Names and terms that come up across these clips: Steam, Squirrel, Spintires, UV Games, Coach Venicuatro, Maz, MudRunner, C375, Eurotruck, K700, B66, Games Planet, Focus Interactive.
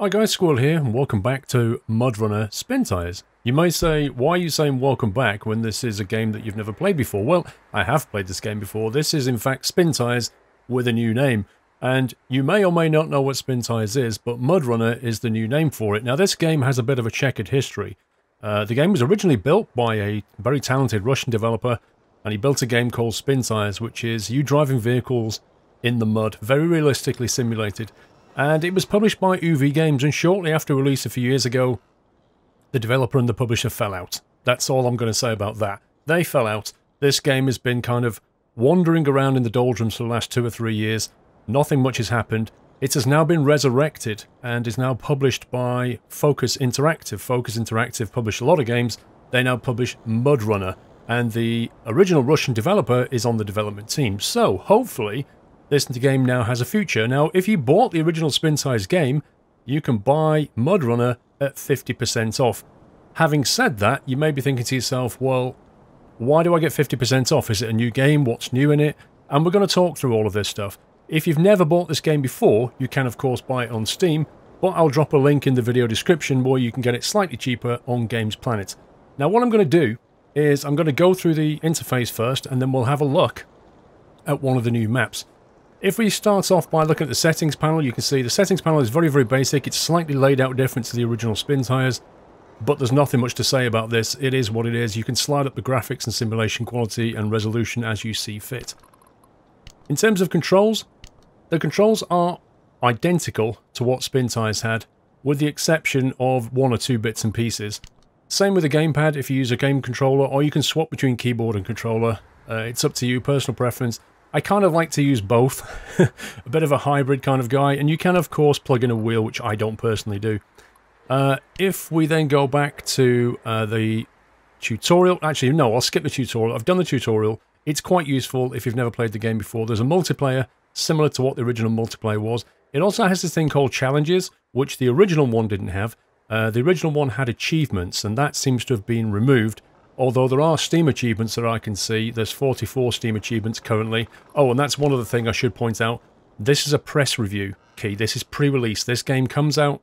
Hi guys, Squirrel here, and welcome back to MudRunner Spintires. You may say, why are you saying welcome back when this is a game that you've never played before? Well, I have played this game before. This is in fact Spintires with a new name. And you may or may not know what Spintires is, but MudRunner is the new name for it. Now this game has a bit of a checkered history. The game was originally built by a very talented Russian developer, and he built a game called Spintires, which is you driving vehicles in the mud, very realistically simulated. And it was published by UV Games, and shortly after release a few years ago, the developer and the publisher fell out. That's all I'm going to say about that. They fell out. This game has been kind of wandering around in the doldrums for the last 2 or 3 years. Nothing much has happened. It has now been resurrected and is now published by Focus Interactive. Focus Interactive published a lot of games. They now publish MudRunner, and the original Russian developer is on the development team. So hopefully this game now has a future. Now, if you bought the original Spintires game, you can buy MudRunner at 50% off. Having said that, you may be thinking to yourself, well, why do I get 50% off? Is it a new game? What's new in it? And we're going to talk through all of this stuff. If you've never bought this game before, you can, of course, buy it on Steam, but I'll drop a link in the video description where you can get it slightly cheaper on Games Planet. Now, what I'm going to do is I'm going to go through the interface first, and then we'll have a look at one of the new maps. If we start off by looking at the settings panel, you can see the settings panel is very, very basic. It's slightly laid out different to the original Spintires, but there's nothing much to say about this. It is what it is. You can slide up the graphics and simulation quality and resolution as you see fit. In terms of controls, the controls are identical to what Spintires had, with the exception of 1 or 2 bits and pieces. Same with the gamepad if you use a game controller, or you can swap between keyboard and controller. It's up to you, personal preference. I kind of like to use both, a bit of a hybrid kind of guy, and you can of course plug in a wheel, which I don't personally do. If we then go back to the tutorial, actually no, I'll skip the tutorial, I've done the tutorial, it's quite useful if you've never played the game before. There's a multiplayer, similar to what the original multiplayer was. It also has this thing called challenges, which the original one didn't have. The original one had achievements, and that seems to have been removed. Although there are Steam achievements that I can see. There's 44 Steam achievements currently. Oh, and that's one other thing I should point out. This is a press review key. This is pre-release. This game comes out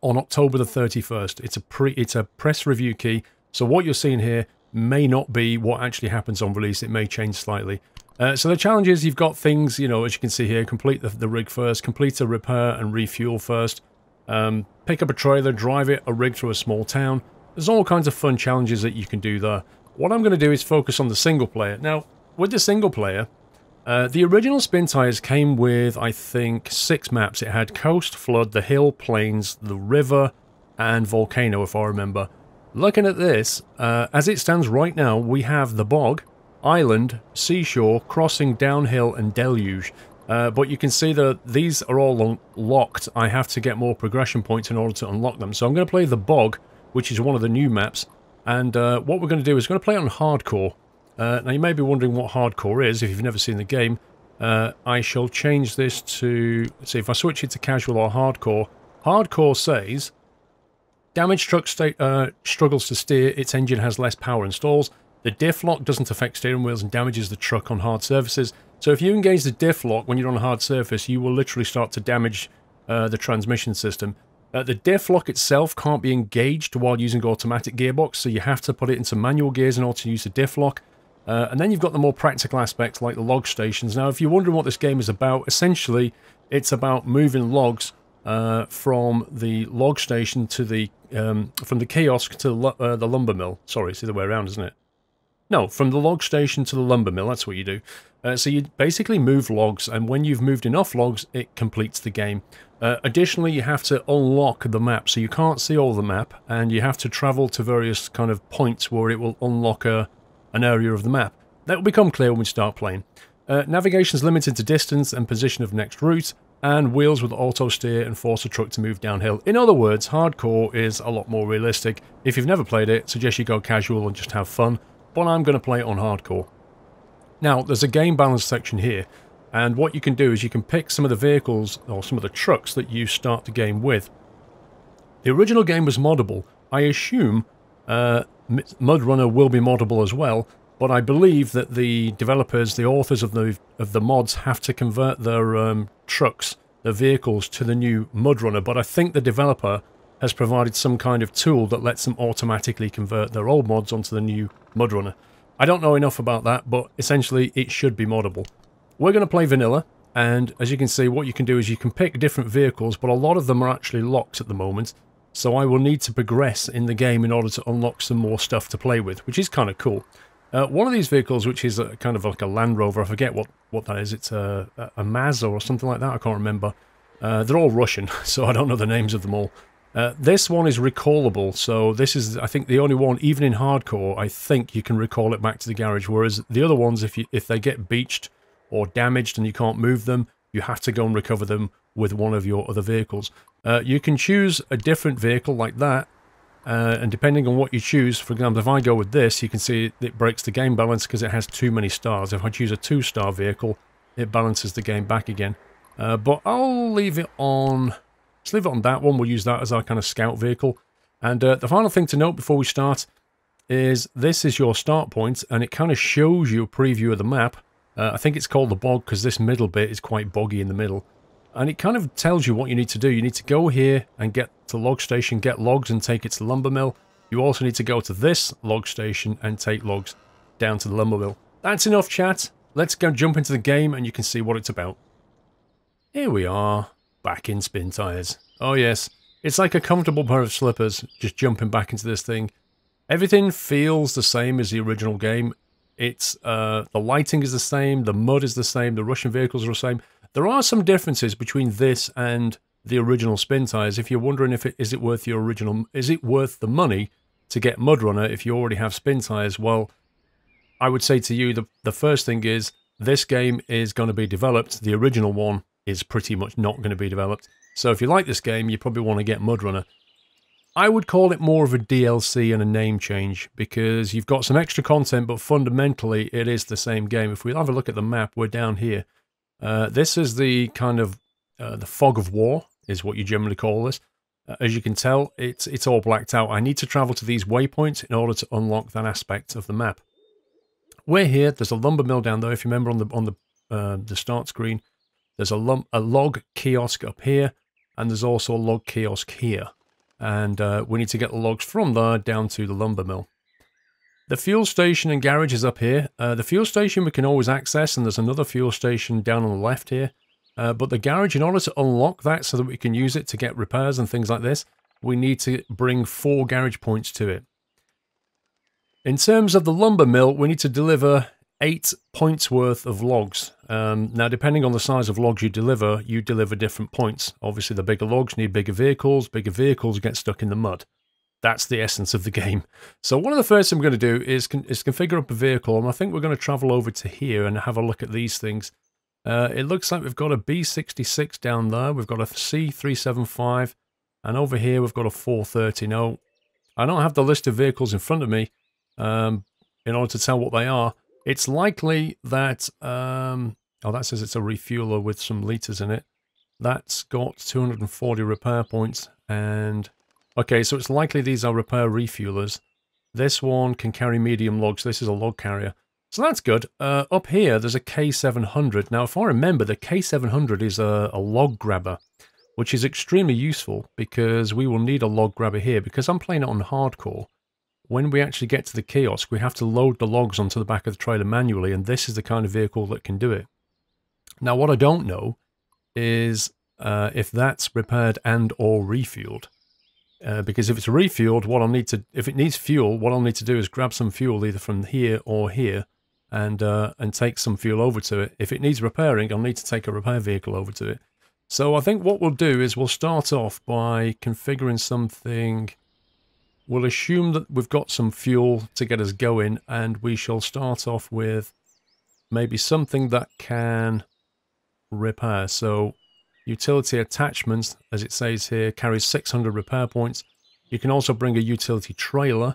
on October the 31st. It's a press review key. So what you're seeing here may not be what actually happens on release. It may change slightly. So the challenge is you've got things, you know, as you can see here, complete the rig first, complete a repair and refuel first, pick up a trailer, drive it, a rig through a small town. There's all kinds of fun challenges that you can do there. What I'm going to do is focus on the single player. Now, with the single player, the original Spintires came with, I think, 6 maps. It had Coast, Flood, the Hill, Plains, the River, and Volcano, if I remember. Looking at this, as it stands right now, we have the Bog, Island, Seashore, Crossing, Downhill, and Deluge. But you can see that these are all locked. I have to get more progression points in order to unlock them. So I'm going to play the Bog, which is one of the new maps, and what we're going to do is we're going to play it on hardcore. Now you may be wondering what hardcore is if you've never seen the game. I shall change this to, let's see, if I switch it to casual or hardcore. Hardcore says, damaged truck struggles to steer, its engine has less power and stalls, the diff lock doesn't affect steering wheels and damages the truck on hard surfaces. So if you engage the diff lock when you're on a hard surface, you will literally start to damage the transmission system. The diff lock itself can't be engaged while using automatic gearbox, so you have to put it into manual gears in order to use the diff lock. And then you've got the more practical aspects like the log stations. Now, if you're wondering what this game is about, essentially it's about moving logs from the log station to the from the kiosk to the lumber mill. Sorry, it's the other way around, isn't it? No, from the log station to the lumber mill. That's what you do. So you basically move logs, and when you've moved enough logs, it completes the game. Additionally, you have to unlock the map, so you can't see all the map, and you have to travel to various kind of points where it will unlock an area of the map. That will become clear when we start playing. Navigation is limited to distance and position of next route, and wheels with auto steer and force a truck to move downhill. In other words, hardcore is a lot more realistic. If you've never played it, I suggest you go casual and just have fun, but I'm going to play it on hardcore. Now, there's a game balance section here, and what you can do is you can pick some of the vehicles or some of the trucks that you start the game with. The original game was moddable. I assume MudRunner will be moddable as well, but I believe that the developers, the authors of the mods, have to convert their trucks, their vehicles, to the new MudRunner. But I think the developer has provided some kind of tool that lets them automatically convert their old mods onto the new MudRunner. I don't know enough about that, but essentially it should be moddable. We're going to play vanilla, and as you can see, what you can do is you can pick different vehicles, but a lot of them are actually locked at the moment, so I will need to progress in the game in order to unlock some more stuff to play with, which is kind of cool. One of these vehicles, which is kind of like a Land Rover, I forget what that is, it's a Maz or something like that, I can't remember. They're all Russian, so I don't know the names of them all. This one is recallable, so this is, I think, the only one, even in hardcore, I think you can recall it back to the garage, whereas the other ones, if they get beached or damaged and you can't move them, you have to go and recover them with one of your other vehicles. You can choose a different vehicle like that, and depending on what you choose, for example, if I go with this, you can see it breaks the game balance because it has too many stars. If I choose a 2-star vehicle, it balances the game back again. But I'll leave it on... Let's leave it on that one. We'll use that as our kind of scout vehicle. And the final thing to note before we start is this is your start point, and it kind of shows you a preview of the map. I think it's called the bog because this middle bit is quite boggy in the middle. And it kind of tells you what you need to do. You need to go here and get to log station, get logs and take it to the lumber mill. You also need to go to this log station and take logs down to the lumber mill. That's enough chat. Let's go jump into the game and you can see what it's about. Here we are. Back in Spintires. Oh yes, it's like a comfortable pair of slippers, just jumping back into this thing. Everything feels the same as the original game. It's the lighting is the same, the mud is the same, the Russian vehicles are the same. There are some differences between this and the original Spintires. If you're wondering if is it worth your original, is it worth the money to get MudRunner if you already have Spintires? Well, I would say to you the first thing is this game is going to be developed. The original one is pretty much not going to be developed. So if you like this game, you probably want to get MudRunner. I would call it more of a DLC and a name change because you've got some extra content, but fundamentally it is the same game. If we have a look at the map, we're down here. This is the kind of the fog of war is what you generally call this. As you can tell, it's all blacked out. I need to travel to these waypoints in order to unlock that aspect of the map. We're here. There's a lumber mill down there. If you remember on the start screen, there's a log kiosk up here, and there's also a log kiosk here. And we need to get the logs from there down to the lumber mill. The fuel station and garage is up here. The fuel station we can always access, and there's another fuel station down on the left here. But the garage, in order to unlock that so that we can use it to get repairs and things like this, we need to bring 4 garage points to it. In terms of the lumber mill, we need to deliver 8 points worth of logs. Now, depending on the size of logs you deliver different points. Obviously, the bigger logs need bigger vehicles. Bigger vehicles get stuck in the mud. That's the essence of the game. So one of the first things we're going to do is configure up a vehicle, and I think we're going to travel over to here and have a look at these things. It looks like we've got a B66 down there. We've got a C375, and over here we've got a 430. Now, I don't have the list of vehicles in front of me in order to tell what they are. It's likely that, oh, that says it's a refueler with some litres in it. That's got 240 repair points, and, okay, so it's likely these are repair refuelers. This one can carry medium logs. This is a log carrier. So that's good. Up here, there's a K700. Now, if I remember, the K700 is a log grabber, which is extremely useful because we will need a log grabber here because I'm playing it on hardcore. When we actually get to the kiosk, we have to load the logs onto the back of the trailer manually, and this is the kind of vehicle that can do it. Now, what I don't know is if that's repaired and or refueled. Because if it's refueled, what I'll need to, if it needs fuel, what I'll need to do is grab some fuel either from here or here and take some fuel over to it. If it needs repairing, I'll need to take a repair vehicle over to it. So I think what we'll do is we'll start off by configuring something. We'll assume that we've got some fuel to get us going, and we shall start off with maybe something that can repair. So utility attachments, as it says here, carries 600 repair points. You can also bring a utility trailer,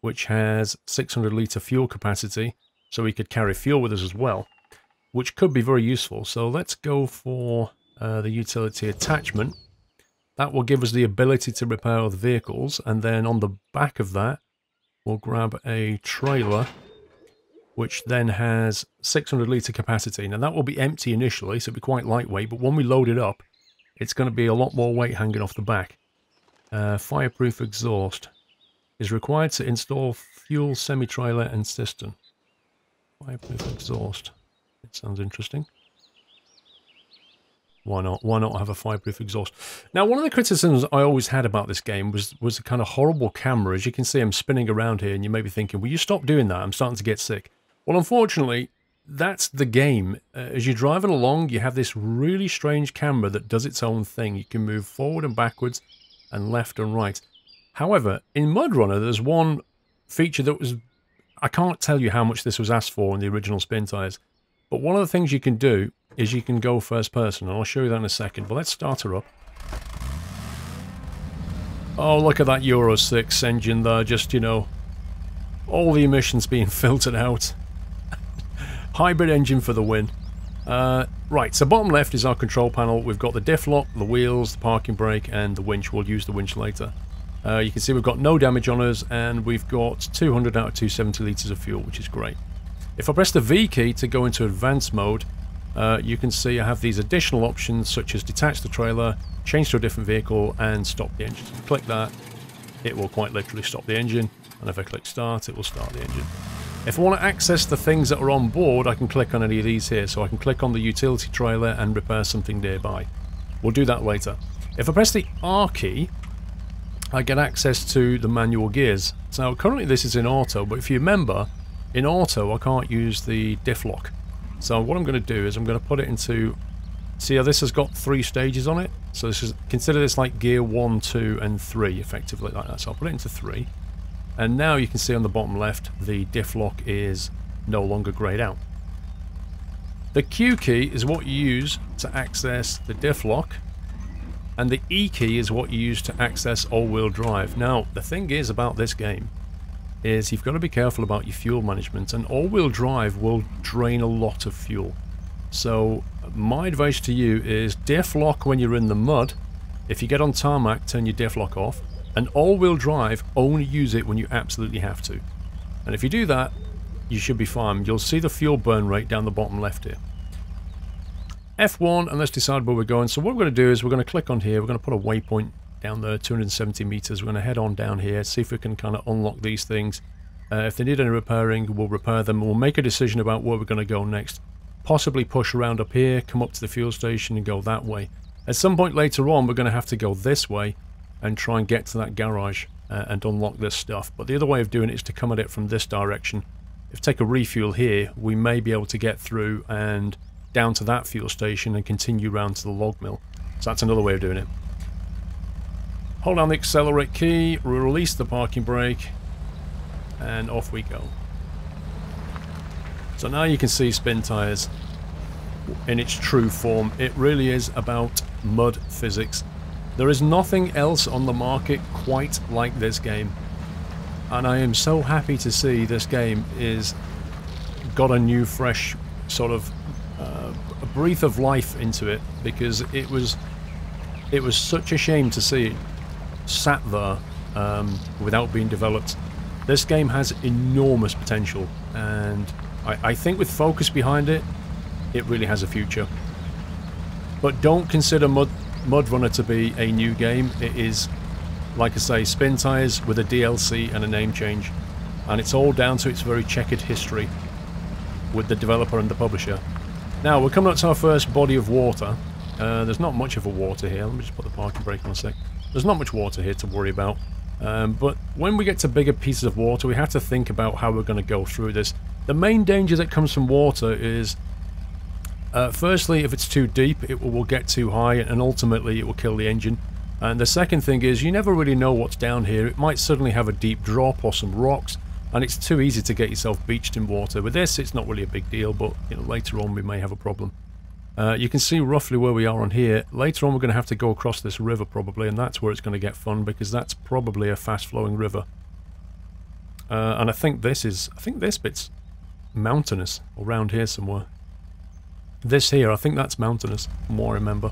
which has 600 litre fuel capacity. so we could carry fuel with us as well, which could be very useful. So let's go for the utility attachment. That will give us the ability to repair the vehicles, and then on the back of that we'll grab a trailer which then has 600 litre capacity. Now that will be empty initially, so it'll be quite lightweight, but when we load it up, it's going to be a lot more weight hanging off the back. Fireproof exhaust is required to install fuel, semi-trailer and cistern. Fireproof exhaust. It sounds interesting. Why not? Why not have a fireproof exhaust? Now, one of the criticisms I always had about this game was a kind of horrible camera. As you can see, I'm spinning around here, and you may be thinking, will you stop doing that? I'm starting to get sick. Well, unfortunately, that's the game. As you're driving along, you have this really strange camera that does its own thing. You can move forward and backwards and left and right. However, in MudRunner, there's one feature that was... I can't tell you how much this was asked for in the original Spintires, but one of the things you can do is you can go first person, and I'll show you that in a second. But let's start her up. Oh, look at that Euro 6 engine there, just, you know, all the emissions being filtered out. Hybrid engine for the win. Right, so bottom left is our control panel. We've got the diff lock, the wheels, the parking brake, and the winch. We'll use the winch later. You can see we've got no damage on us, and we've got 200 out of 270 litres of fuel, which is great. If I press the V key to go into advanced mode, you can see I have these additional options such as detach the trailer, change to a different vehicle and stop the engine. If I click that, it will quite literally stop the engine, and if I click start, it will start the engine. If I want to access the things that are on board, I can click on any of these here. So I can click on the utility trailer and repair something nearby. We'll do that later. If I press the R key, I get access to the manual gears. So currently this is in auto, but if you remember, in auto I can't use the diff lock. So what I'm going to do is I'm going to put it into... See how this has got 3 stages on it? So this is, consider this like gear 1, 2 and 3, effectively like that. So I'll put it into 3. And now you can see on the bottom left the diff lock is no longer greyed out. The Q key is what you use to access the diff lock, and the E key is what you use to access all-wheel drive. Now the thing is about this game is you've got to be careful about your fuel management, and all-wheel drive will drain a lot of fuel. So my advice to you is diff lock when you're in the mud. If you get on tarmac, turn your diff lock off, and all-wheel drive, only use it when you absolutely have to. And if you do that, you should be fine. You'll see the fuel burn rate down the bottom left here. F1, and let's decide where we're going. So what we're going to do is we're going to click on here, we're going to put a waypoint down there, 270 meters. We're going to head on down here, see if we can kind of unlock these things. If they need any repairing, we'll repair them. We'll make a decision about where we're going to go next. Possibly push around up here, come up to the fuel station and go that way. At some point later on, we're going to have to go this way and try and get to that garage and unlock this stuff. But the other way of doing it is to come at it from this direction. If we take a refuel here, we may be able to get through and down to that fuel station and continue round to the log mill. So that's another way of doing it. Hold down the accelerate key, release the parking brake, and off we go. So now you can see Spintires in its true form. It really is about mud physics. There is nothing else on the market quite like this game, and I am so happy to see this game is got a new, fresh sort of a breath of life into it, because it was such a shame to see it sat there without being developed. This game has enormous potential, and I think with focus behind it, it really has a future. But don't consider MudRunner to be a new game. It is, like I say, Spintires with a DLC and a name change, and it's all down to its very checkered history with the developer and the publisher. Now we're coming up to our first body of water. There's not much of a water here. Let me just put the parking brake on a sec. There's not much water here to worry about, but when we get to bigger pieces of water, we have to think about how we're going to go through this. The main danger that comes from water is firstly, if it's too deep, it will get too high, and ultimately it will kill the engine. And the second thing is you never really know what's down here. It might suddenly have a deep drop or some rocks, and it's too easy to get yourself beached in water. With this, it's not really a big deal, but you know, later on we may have a problem. You can see roughly where we are on here. Later on we're going to have to go across this river probably, and that's where it's going to get fun, because that's probably a fast flowing river. And I think this bit's mountainous, or round here somewhere. This here, I think that's mountainous, from what I remember.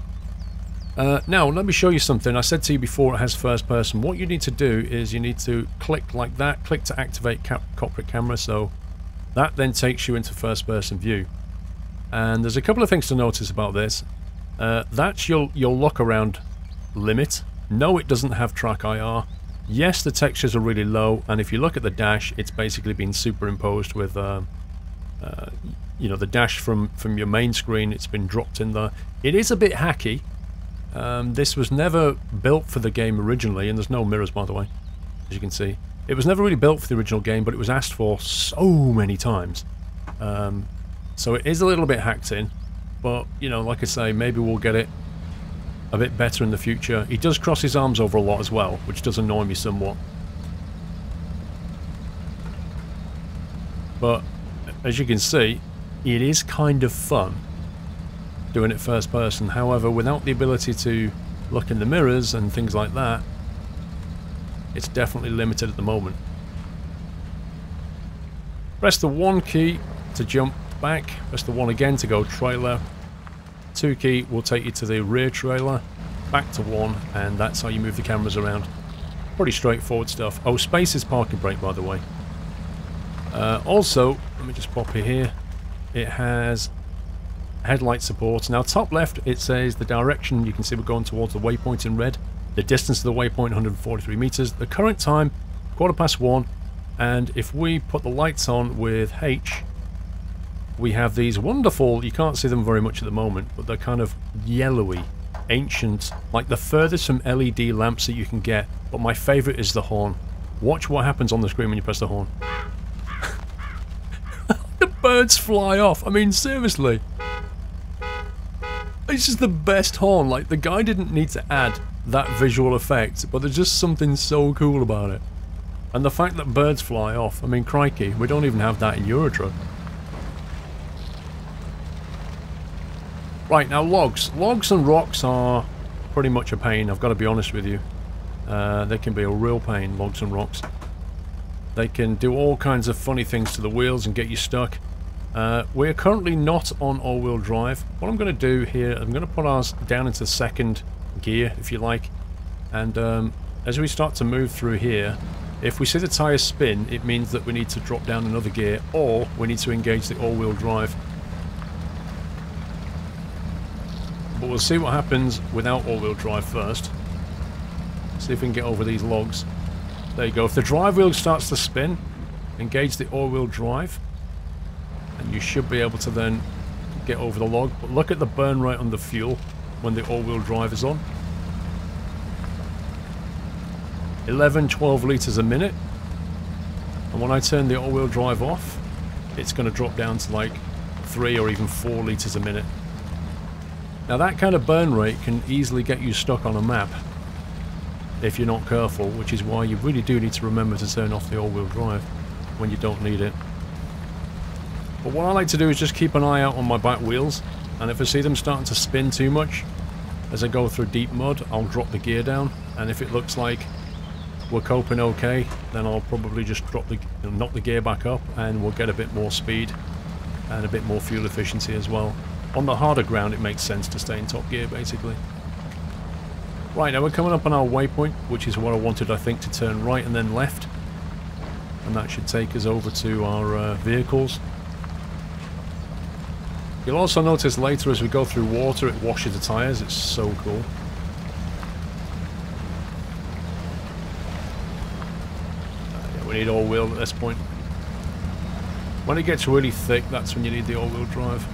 Now, let me show you something. I said to you before it has first person. What you need to do is you need to click like that, click to activate cockpit camera, so that then takes you into first person view. And there's a couple of things to notice about this. That's your look around limit. No, it doesn't have track IR. Yes, the textures are really low, and if you look at the dash, it's basically been superimposed with, you know, the dash from your main screen. It's been dropped in there. It is a bit hacky. This was never built for the game originally, and there's no mirrors, by the way, as you can see. It was never really built for the original game, but it was asked for so many times. So it is a little bit hacked in, but, you know, like I say, maybe we'll get it a bit better in the future. He does cross his arms over a lot as well, which does annoy me somewhat. But, as you can see, it is kind of fun doing it first person. However, without the ability to look in the mirrors and things like that, it's definitely limited at the moment. Press the 1 key to jump back, press the 1 again to go trailer, 2 key will take you to the rear trailer, back to 1, and that's how you move the cameras around. Pretty straightforward stuff. Oh, space is parking brake, by the way. Also, let me just pop it here, it has headlight support. Now top left it says the direction. You can see we're going towards the waypoint in red. The distance to the waypoint 143 meters. The current time 1:15. And if we put the lights on with H, we have these wonderful, you can't see them very much at the moment, but they're kind of yellowy, ancient, like the furthest from LED lamps that you can get. But my favorite is the horn. Watch what happens on the screen when you press the horn. The birds fly off. I mean, seriously. This is the best horn. Like, the guy didn't need to add that visual effect, but there's just something so cool about it. And the fact that birds fly off, I mean, crikey, we don't even have that in Eurotruck. Right, now logs. Logs and rocks are pretty much a pain, I've got to be honest with you. They can be a real pain, logs and rocks. They can do all kinds of funny things to the wheels and get you stuck. We're currently not on all-wheel drive. What I'm going to do here, I'm going to put ours down into second gear, if you like. And as we start to move through here, if we see the tyres spin, it means that we need to drop down another gear, or we need to engage the all-wheel drive. But we'll see what happens without all-wheel drive first. See if we can get over these logs. There you go. If the drive wheel starts to spin, engage the all-wheel drive. And you should be able to then get over the log. But look at the burn rate on the fuel when the all-wheel drive is on. 11–12 litres a minute. And when I turn the all-wheel drive off, it's going to drop down to like 3 or even 4 litres a minute. Now that kind of burn rate can easily get you stuck on a map if you're not careful, which is why you really do need to remember to turn off the all-wheel drive when you don't need it. But what I like to do is just keep an eye out on my back wheels, and if I see them starting to spin too much as I go through deep mud, I'll drop the gear down, and if it looks like we're coping okay, then I'll probably just drop the, knock the gear back up, and we'll get a bit more speed and a bit more fuel efficiency as well. On the harder ground it makes sense to stay in top gear basically. Right, now we're coming up on our waypoint, which is what I wanted, I think, to turn right and then left, and that should take us over to our vehicles. You'll also notice later as we go through water it washes the tyres, it's so cool. Yeah, we need all-wheel at this point. When it gets really thick, that's when you need the all-wheel drive.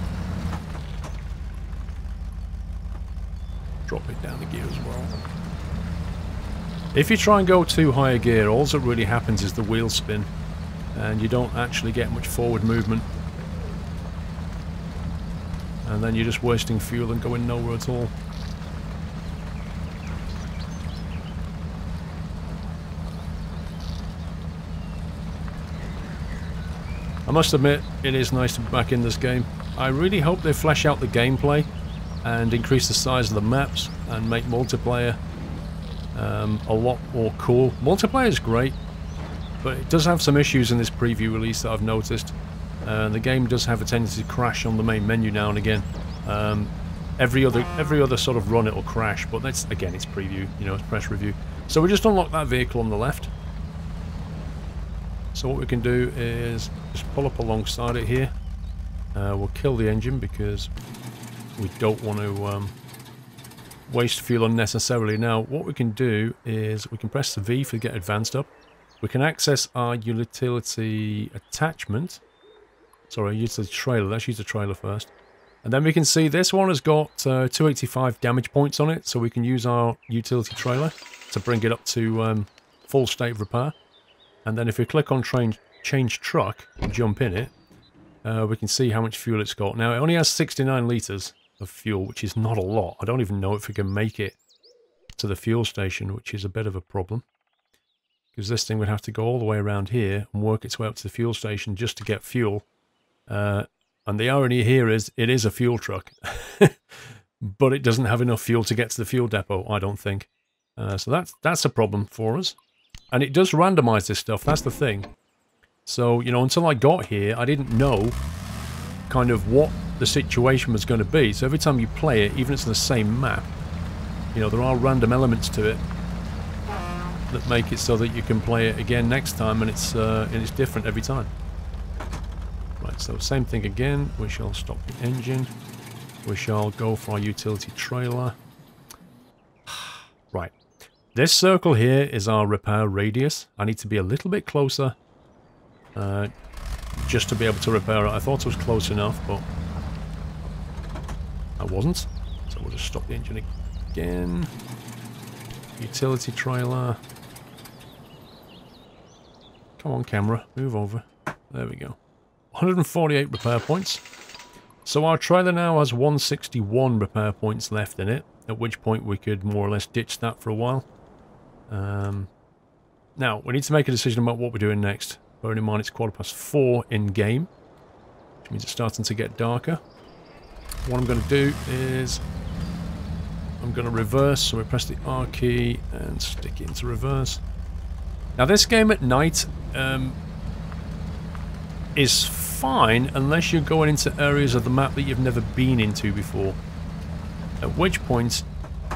Drop it down the gear as well. If you try and go too high a gear, all that really happens is the wheel spin, and you don't actually get much forward movement. And then you're just wasting fuel and going nowhere at all. I must admit, it is nice to be back in this game. I really hope they flesh out the gameplay and increase the size of the maps and make multiplayer a lot more cool. Multiplayer is great, but it does have some issues in this preview release that I've noticed. The game does have a tendency to crash on the main menu now and again. Every other sort of run it'll crash, but that's, again, it's preview, you know, it's press review. So we just unlock that vehicle on the left. So what we can do is just pull up alongside it here. We'll kill the engine because we don't want to waste fuel unnecessarily. Now, what we can do is we can press the V for get advanced up. We can access our utility attachment. Sorry, utility trailer. Let's use the trailer first. And then we can see this one has got 285 damage points on it, so we can use our utility trailer to bring it up to full state of repair. And then if we click on change truck and jump in it, we can see how much fuel it's got. Now, it only has 69 litres of fuel, which is not a lot. I don't even know if we can make it to the fuel station, which is a bit of a problem. Because this thing would have to go all the way around here and work its way up to the fuel station just to get fuel. And the irony here is it is a fuel truck. But it doesn't have enough fuel to get to the fuel depot, I don't think. So that's a problem for us. And it does randomize this stuff, that's the thing. So, you know, until I got here, I didn't know kind of what the situation was going to be. So every time you play it, even if it's the same map, you know, there are random elements to it that make it so that you can play it again next time and it's different every time. Right, so same thing again. We shall stop the engine. We shall go for our utility trailer. Right. This circle here is our repair radius. I need to be a little bit closer just to be able to repair it. I thought it was close enough, but I wasn't. So we'll just stop the engine again. Utility trailer. Come on, camera. Move over. There we go. 148 repair points. So our trailer now has 161 repair points left in it, at which point we could more or less ditch that for a while. Now, we need to make a decision about what we're doing next. Bearing in mind it's 4:15 in-game, which means it's starting to get darker. What I'm going to do is I'm going to reverse, so we press the R key and stick it into reverse. Now, this game at night is fine unless you're going into areas of the map that you've never been into before, at which point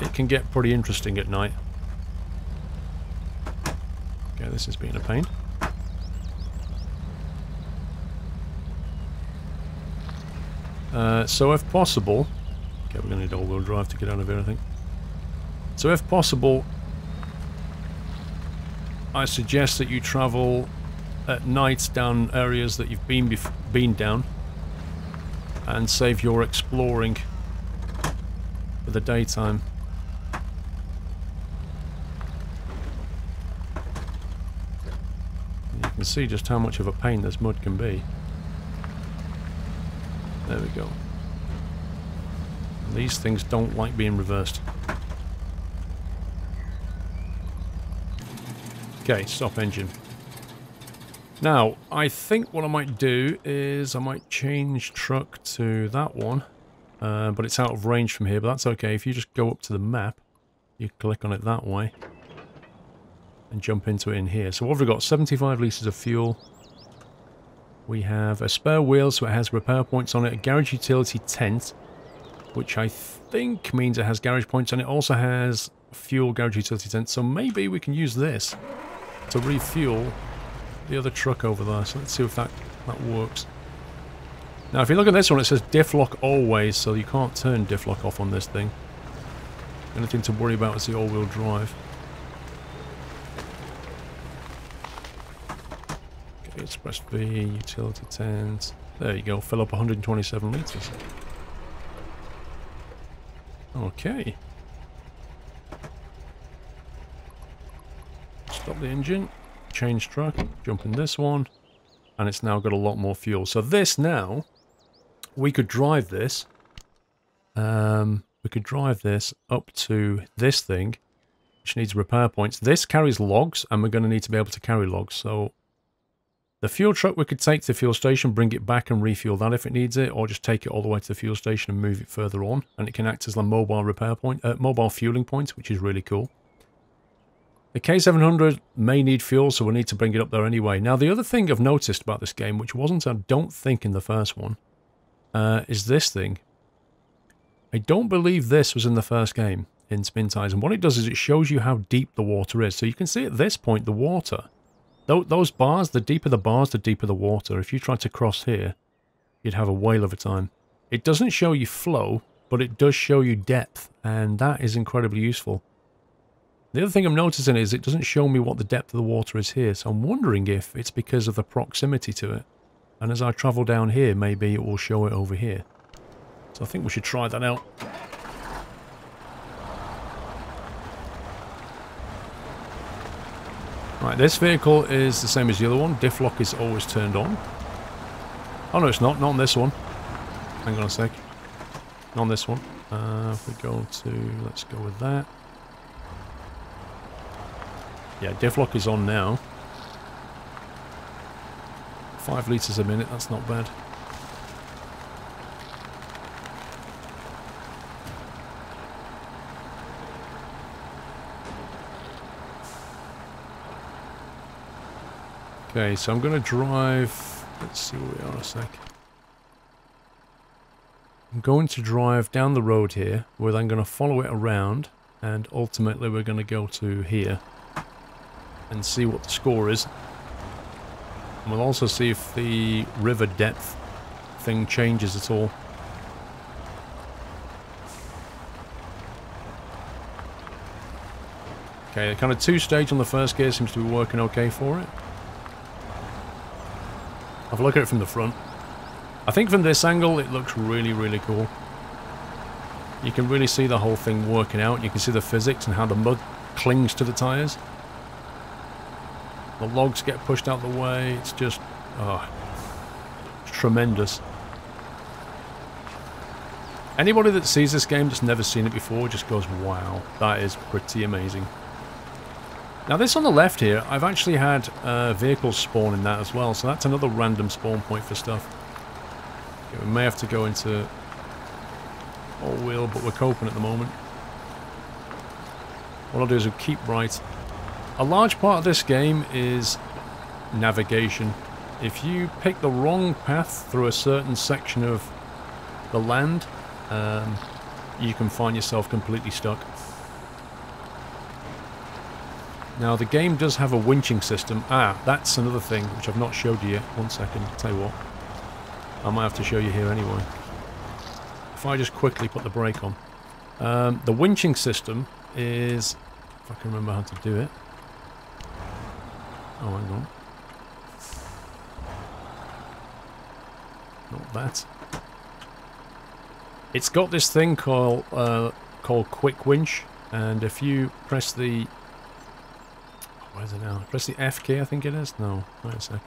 it can get pretty interesting at night. Okay, this is being a pain. So if possible, okay, we're going to need all-wheel drive to get out of here, I think. So if possible, I suggest that you travel at night down areas that you've been down and save your exploring for the daytime. You can see just how much of a pain this mud can be. There we go. These things don't like being reversed. Okay, stop engine. Now, I think what I might do is I might change truck to that one, but it's out of range from here, but that's okay. If you just go up to the map, you click on it that way and jump into it in here. So what have we got? 75 litres of fuel. We have a spare wheel, so it has repair points on it, a garage utility tent, which I think means it has garage points, and it also has fuel, garage utility tent, so maybe we can use this to refuel the other truck over there. So let's see if that works. Now, if you look at this one, it says diff lock always, so you can't turn diff lock off on this thing. The only thing to worry about is the all-wheel drive. Okay, let's press V, utility tent. There you go, fill up 127 litres. Okay. Stop the engine. Change truck, jump in this one, and it's now got a lot more fuel. So this now, we could drive this. We could drive this up to this thing, which needs repair points. This carries logs, and we're going to need to be able to carry logs. So the fuel truck we could take to the fuel station, bring it back and refuel that if it needs it, or just take it all the way to the fuel station and move it further on. And it can act as a mobile fueling point, which is really cool. The K700 may need fuel, so we'll need to bring it up there anyway. Now, the other thing I've noticed about this game, which wasn't, I don't think, in the first one, is this thing. I don't believe this was in the first game in Spintires, and what it does is it shows you how deep the water is. So you can see at this point the water. Those bars, the deeper the bars, the deeper the water. If you tried to cross here, you'd have a whale of a time. It doesn't show you flow, but it does show you depth, and that is incredibly useful. The other thing I'm noticing is it doesn't show me what the depth of the water is here, so I'm wondering if it's because of the proximity to it. And as I travel down here, maybe it will show it over here. So I think we should try that out. Right, this vehicle is the same as the other one. Diff lock is always turned on. Oh no, it's not. Not on this one. Hang on a sec. Not on this one. If we go to... let's go with that. Yeah, diff lock is on now. 5 litres a minute, that's not bad. Okay, so I'm going to drive... let's see where we are in a sec. I'm going to drive down the road here. We're then going to follow it around, and ultimately we're going to go to here and see what the score is. And we'll also see if the river depth thing changes at all. Okay, the kind of two-stage on the first gear seems to be working okay for it. Have a look at it from the front. I think from this angle it looks really, really cool. You can really see the whole thing working out. You can see the physics and how the mud clings to the tyres. The logs get pushed out the way. It's just, oh, it's tremendous. Anybody that sees this game that's never seen it before just goes, wow, that is pretty amazing. Now this on the left here, I've actually had vehicles spawn in that as well, so that's another random spawn point for stuff. Okay, we may have to go into all-wheel, but we're coping at the moment. What I'll do is we'll keep right. A large part of this game is navigation. If you pick the wrong path through a certain section of the land, you can find yourself completely stuck. Now the game does have a winching system. Ah, that's another thing which I've not showed you yet. One second, I'll tell you what. I might have to show you here anyway. If I just quickly put the brake on. The winching system is... if I can remember how to do it. Oh, hang on. Not that. It's got this thing called quick winch, and if you press the... where is it now? Press the F key, I think it is. No, wait a sec.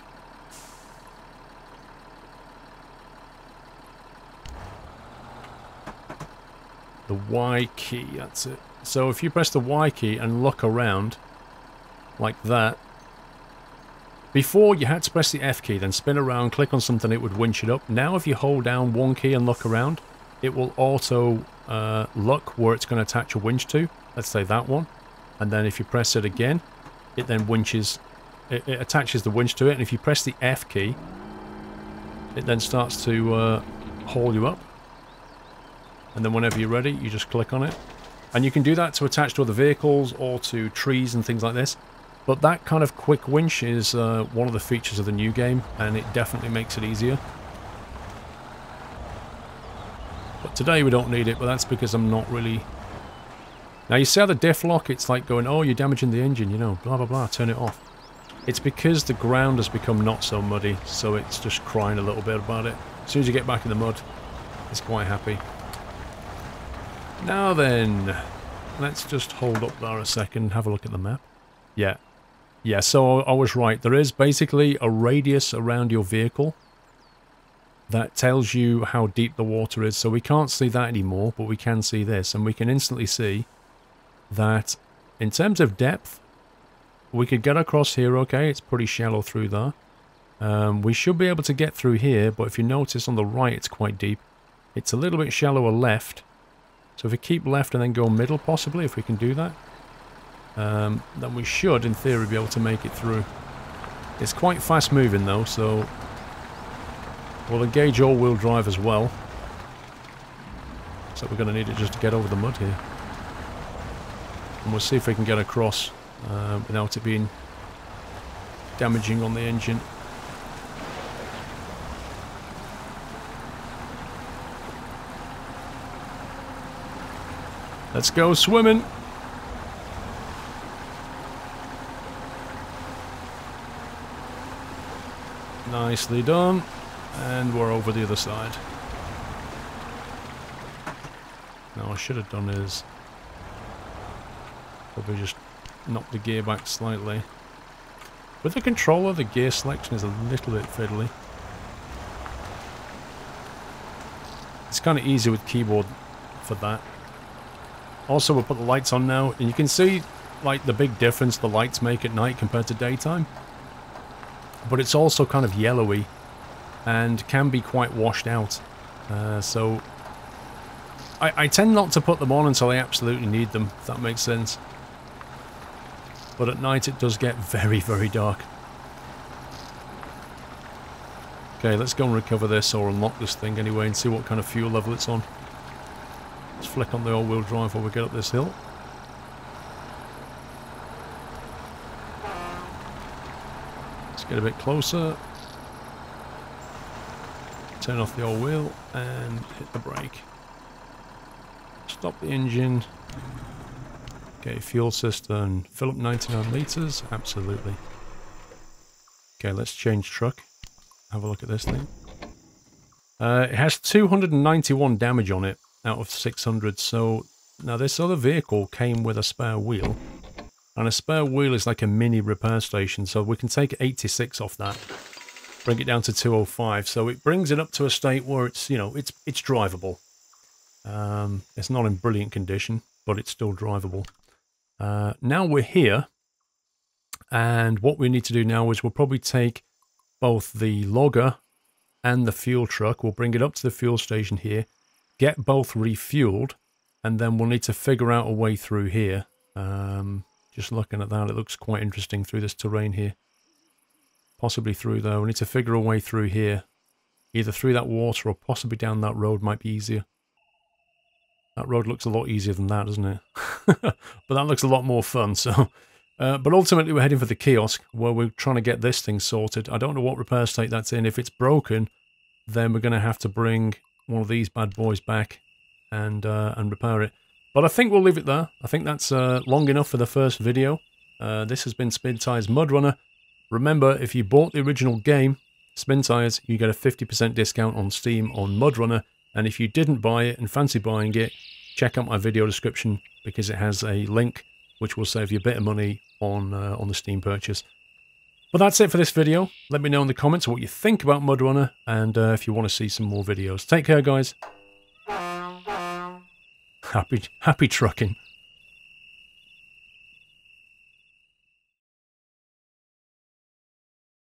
The Y key, that's it. So if you press the Y key and look around like that. Before, you had to press the F key, then spin around, click on something, it would winch it up. Now if you hold down one key and look around, it will auto look where it's going to attach a winch to. Let's say that one. And then if you press it again, it then winches, it attaches the winch to it. And if you press the F key, it then starts to haul you up. And then whenever you're ready, you just click on it. And you can do that to attach to other vehicles or to trees and things like this. But that kind of quick winch is one of the features of the new game, and it definitely makes it easier. But today we don't need it, but that's because I'm not really... Now you see how the diff lock, it's like going, oh, you're damaging the engine, you know, blah, blah, blah, turn it off. It's because the ground has become not so muddy, so it's just crying a little bit about it. As soon as you get back in the mud, it's quite happy. Now then, let's just hold up there a second and have a look at the map. Yeah. Yeah, so I was right. There is basically a radius around your vehicle that tells you how deep the water is. So we can't see that anymore, but we can see this. And we can instantly see that in terms of depth, we could get across here, okay? It's pretty shallow through there. We should be able to get through here, but if you notice on the right, it's quite deep. It's a little bit shallower left. So if we keep left and then go middle, possibly, if we can do that. then we should, in theory, be able to make it through. It's quite fast moving though, so we'll engage all-wheel drive as well. So we're going to need it just to get over the mud here. And we'll see if we can get across without it being damaging on the engine. Let's go swimming! Nicely done, and we're over the other side. Now, I should have done is probably just knock the gear back slightly. With the controller, the gear selection is a little bit fiddly. It's kind of easy with keyboard for that. Also, we'll put the lights on now, and you can see like the big difference the lights make at night compared to daytime. But it's also kind of yellowy and can be quite washed out. So I tend not to put them on until I absolutely need them, if that makes sense. But at night it does get very, very dark. Okay, let's go and recover this, or unlock this thing anyway, and see what kind of fuel level it's on. Let's flick on the all-wheel drive while we get up this hill. Get a bit closer, turn off the all-wheel and hit the brake. Stop the engine. Okay, fuel cistern, fill up 99 litres, absolutely. Okay, let's change truck, have a look at this thing. It has 291 damage on it out of 600, so now this other vehicle came with a spare wheel. And a spare wheel is like a mini repair station, so we can take 86 off that, bring it down to 205. So it brings it up to a state where it's, you know, it's drivable. It's not in brilliant condition, but it's still drivable. Now we're here, and what we need to do now is we'll probably take both the logger and the fuel truck. We'll bring it up to the fuel station here, get both refueled, and then we'll need to figure out a way through here. Just looking at that, it looks quite interesting through this terrain here. Possibly through there. We need to figure a way through here. Either through that water or possibly down that road might be easier. That road looks a lot easier than that, doesn't it? But that looks a lot more fun, so... but ultimately we're heading for the kiosk where we're trying to get this thing sorted. I don't know what repair state that's in. If it's broken, then we're going to have to bring one of these bad boys back and repair it. But I think we'll leave it there. I think that's long enough for the first video. This has been Spintires MudRunner. Remember, if you bought the original game, Spintires, you get a 50% discount on Steam on MudRunner. And if you didn't buy it and fancy buying it, check out my video description because it has a link which will save you a bit of money on the Steam purchase. But that's it for this video. Let me know in the comments what you think about MudRunner and if you want to see some more videos. Take care, guys. Happy trucking.